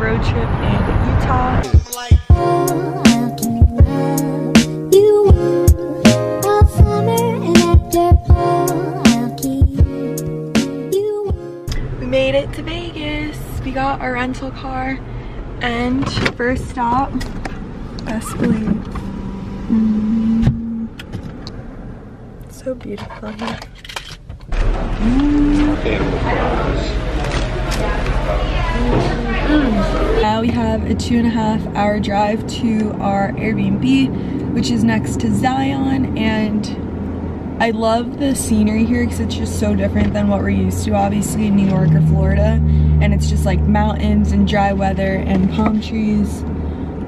road trip in Utah. Made it to Vegas. We got our rental car and first stop, Escalade. So beautiful here. Now we have a 2.5 hour drive to our Airbnb, which is next to Zion, and I love the scenery here because it's just so different than what we're used to, obviously, in New York or Florida. And it's just like mountains and dry weather and palm trees.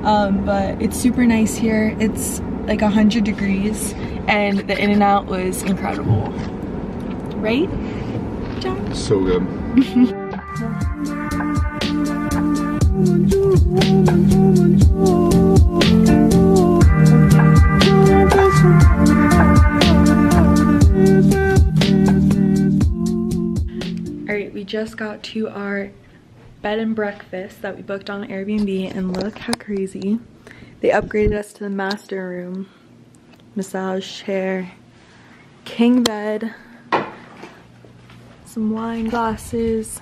But it's super nice here. It's like 100 degrees and the in and out was incredible. Right, John? So good. We just got to our bed and breakfast that we booked on Airbnb, and look how crazy. They upgraded us to the master room. Massage chair, king bed, some wine glasses,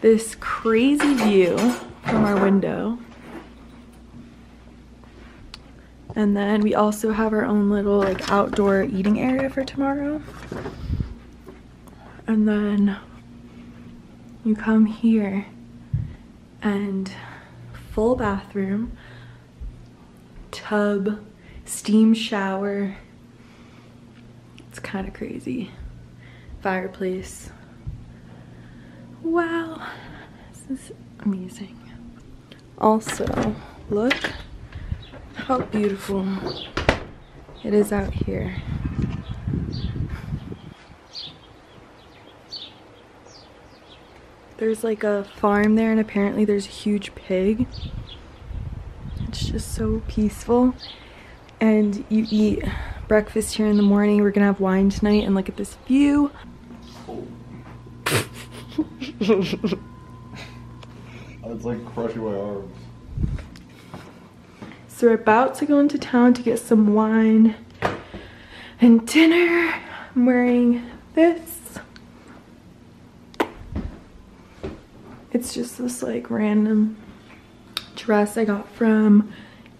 this crazy view from our window. And then we also have our own little like outdoor eating area for tomorrow. And then you come here and full bathroom, tub, steam shower. It's kind of crazy. Fireplace. Wow, this is amazing. Also, look how beautiful it is out here. There's like a farm there and apparently there's a huge pig. It's just so peaceful. And you eat breakfast here in the morning. We're gonna have wine tonight and look at this view. It's like crushing my arms. So we're about to go into town to get some wine and dinner. I'm wearing this. It's just this like random dress I got from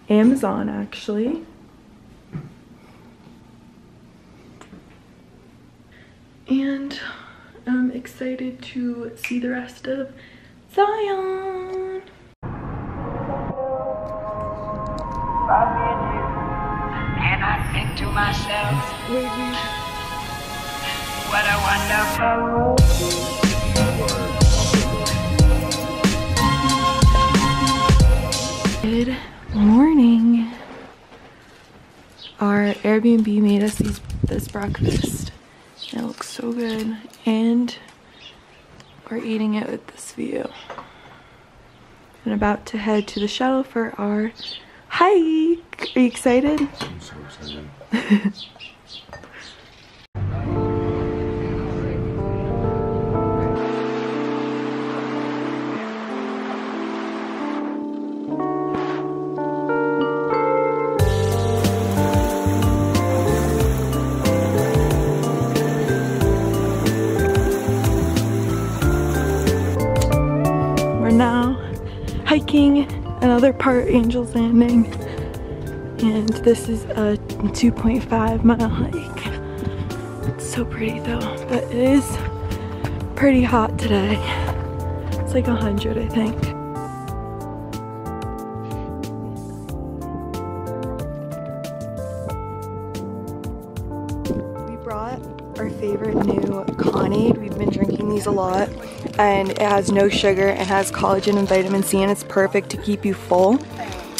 Amazon actually. And I'm excited to see the rest of Zion. And I think to myself, what a wonderful world. Good morning. Our Airbnb made us this breakfast. It looks so good. And we're eating it with this view. And about to head to the shuttle for our hike. Are you excited? I'm so excited. Another part, Angel's Landing, and this is a 2.5 mile hike. It's so pretty though, but it is pretty hot today. It's like 100, I think. Favorite new Konade. We've been drinking these a lot and it has no sugar, it has collagen and vitamin C, and it's perfect to keep you full.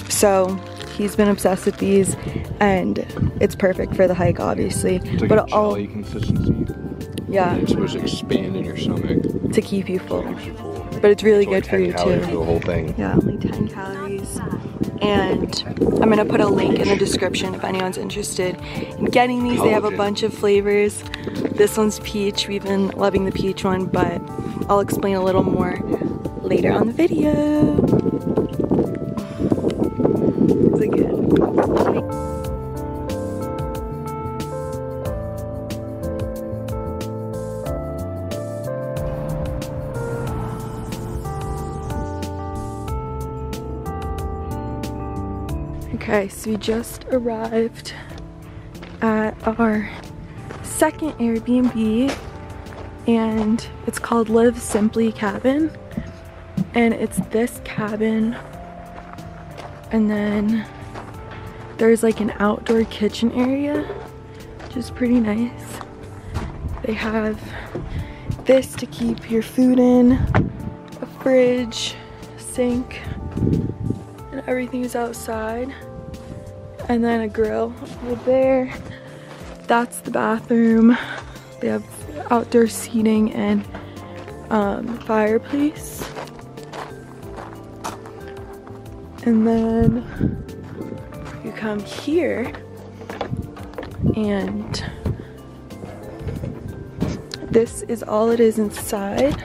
So he's been obsessed with these and it's perfect for the hike obviously. It's like but a jelly consistency. Yeah. It's supposed to expand in your stomach. To keep you full. But it's really good for you too. The whole thing. Yeah, only 10 calories. And I'm gonna put a link in the description if anyone's interested in getting these. They have a bunch of flavors. This one's peach. We've been loving the peach one, but I'll explain a little more later on the video. It's again. Okay, so we just arrived at our second Airbnb, and it's called Live Simply Cabin, and it's this cabin, and then there's like an outdoor kitchen area, which is pretty nice. They have this to keep your food in, a fridge, sink, and everything's outside. And then a grill right there. That's the bathroom. They have outdoor seating and fireplace. And then you come here and this is all it is inside.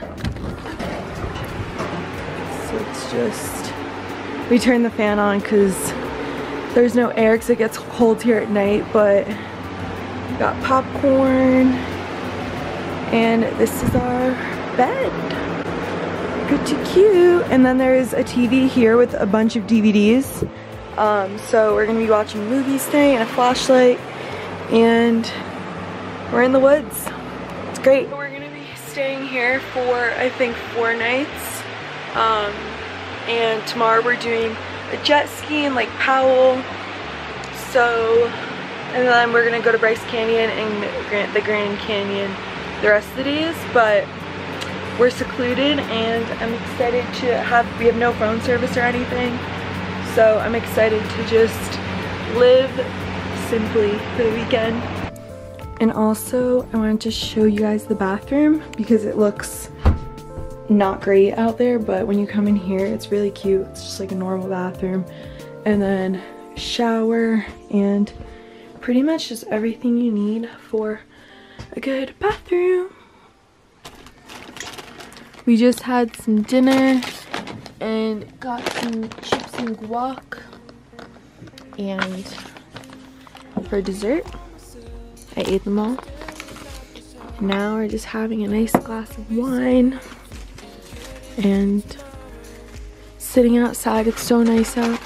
So it's just, we turn the fan on because there's no air because it gets cold here at night, but we got popcorn, and this is our bed. Pretty cute. And then there's a TV here with a bunch of DVDs. So we're gonna be watching movies today and a flashlight, and we're in the woods. It's great. We're gonna be staying here for I think 4 nights. And tomorrow we're doing a jet ski in Lake Powell, so, and then we're gonna go to Bryce Canyon and the Grand Canyon the rest of the days. But we're secluded, and I'm excited to have, we have no phone service or anything, so I'm excited to just live simply for the weekend. And also I wanted to show you guys the bathroom because it looks not great out there, but when you come in here it's really cute. It's just like a normal bathroom, and then shower, and pretty much just everything you need for a good bathroom. We just had some dinner and got some chips and guac, and for dessert I ate them all. Now we're just having a nice glass of wine and sitting outside. It's so nice out.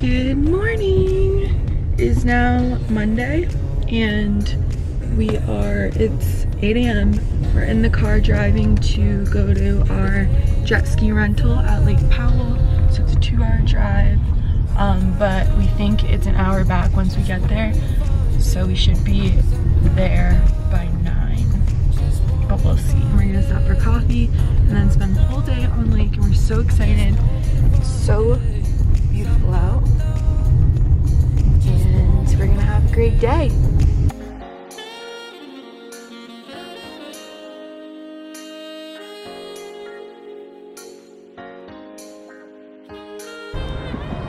Good morning. It is now Monday, and we are, it's 8 a.m. We're in the car driving to go to our jet ski rental at Lake Powell. So it's a 2-hour drive, but we think it's an hour back once we get there, so we should be there by 9, but we'll see. We're gonna stop for coffee and then spend the whole day on lake, and we're so excited. It's so beautiful out, and we're gonna have a great day.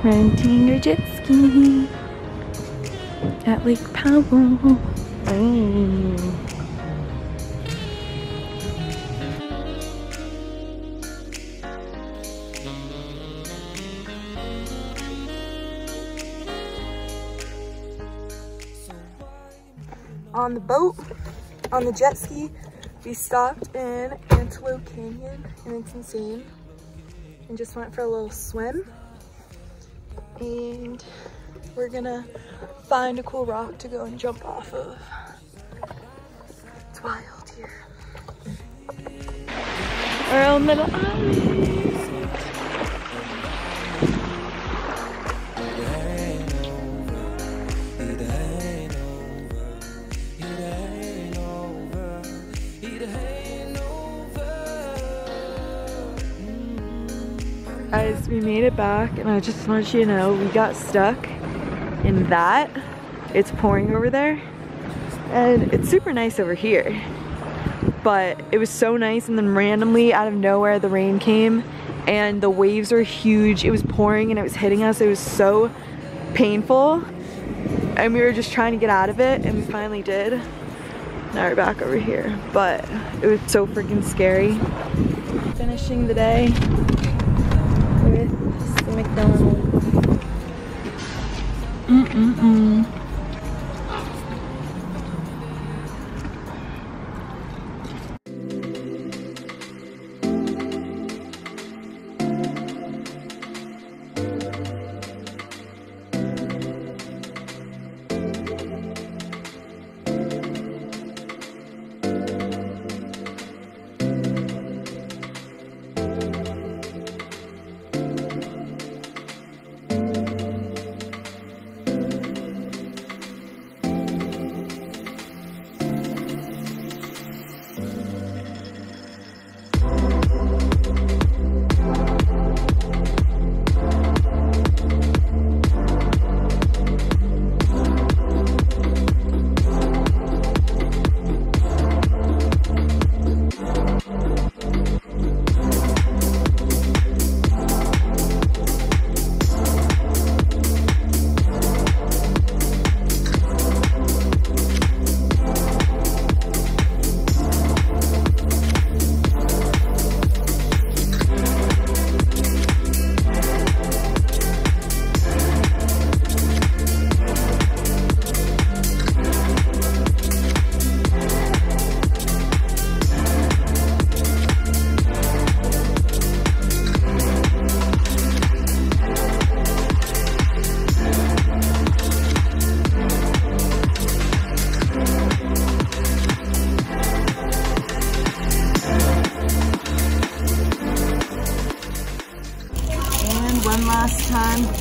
Renting your jet ski at Lake Powell. Oh. On the boat, on the jet ski, we stopped in Antelope Canyon, and it's insane, and just went for a little swim. And we're gonna find a cool rock to go and jump off of. It's wild here. We're on the island. Guys, we made it back, and I just want you to know we got stuck in that. It's pouring over there, and it's super nice over here, but it was so nice, and then randomly out of nowhere the rain came and the waves are huge. It was pouring and it was hitting us. It was so painful, and we were just trying to get out of it, and we finally did. Now we're back over here, but it was so freaking scary. Finishing the day with the McDonald's.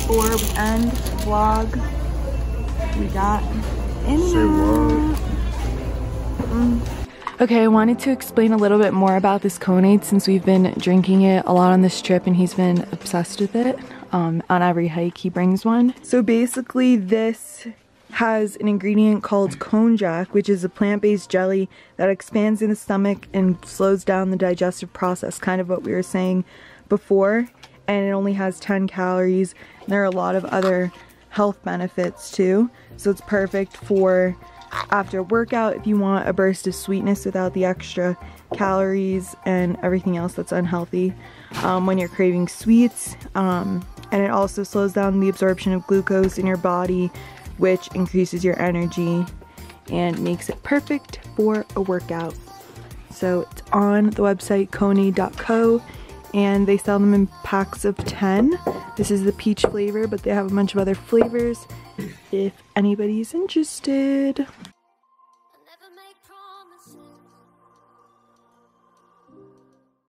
Before we end the vlog, we got in Okay, I wanted to explain a little bit more about this Konade since we've been drinking it a lot on this trip and he's been obsessed with it. On every hike he brings one. So basically this has an ingredient called konjac, which is a plant-based jelly that expands in the stomach and slows down the digestive process, kind of what we were saying before. And it only has 10 calories. There are a lot of other health benefits too. So it's perfect for after a workout if you want a burst of sweetness without the extra calories and everything else that's unhealthy. When you're craving sweets, and it also slows down the absorption of glucose in your body, which increases your energy and makes it perfect for a workout. So it's on the website konade.co. And they sell them in packs of 10. This is the peach flavor, but they have a bunch of other flavors if anybody's interested.